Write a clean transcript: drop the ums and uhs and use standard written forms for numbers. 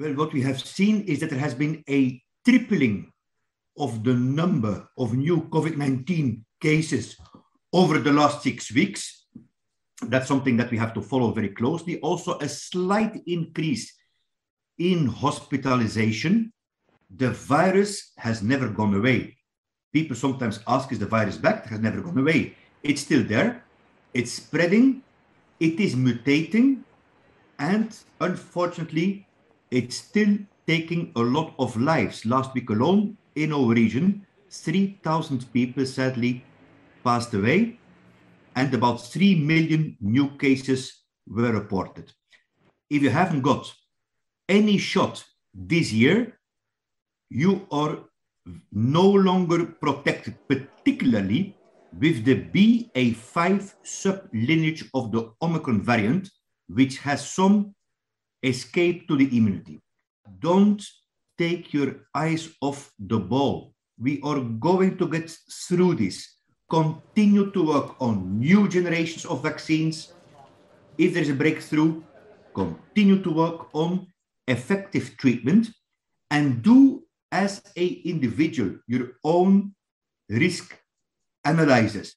Well, what we have seen is that there has been a tripling of the number of new COVID-19 cases over the last 6 weeks. That's something that we have to follow very closely. Also, a slight increase in hospitalization. The virus has never gone away. People sometimes ask, is the virus back? It has never gone away. It's still there. It's spreading. It is mutating. And unfortunately, it's still taking a lot of lives. Last week alone, in our region, 3,000 people sadly passed away, and about 3 million new cases were reported. If you haven't got any shot this year, you are no longer protected, particularly with the BA5 sub-lineage of the Omicron variant, which has some escape to the immunity. Don't take your eyes off the ball. We are going to get through this. Continue to work on new generations of vaccines. If there's a breakthrough, continue to work on effective treatment and do as an individual your own risk analysis.